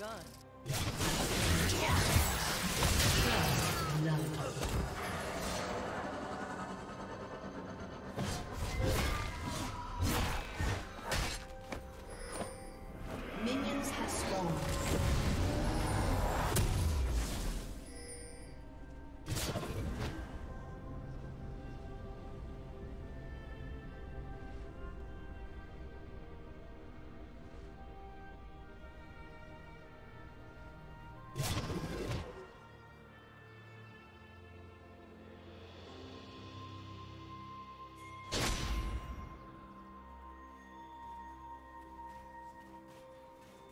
gun. Minions have spawned.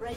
Red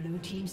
Blue team's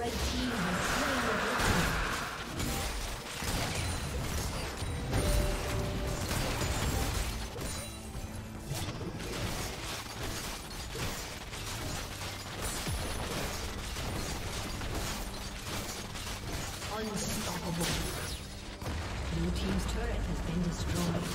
Red team has slain the victim. Unstoppable. Blue team's turret has been destroyed.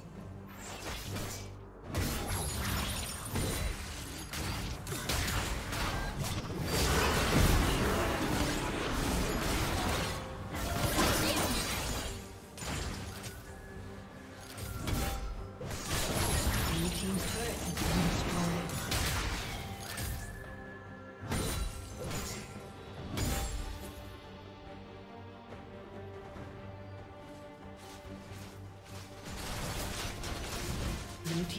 Blue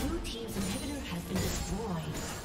Blue team's inhibitor has been destroyed.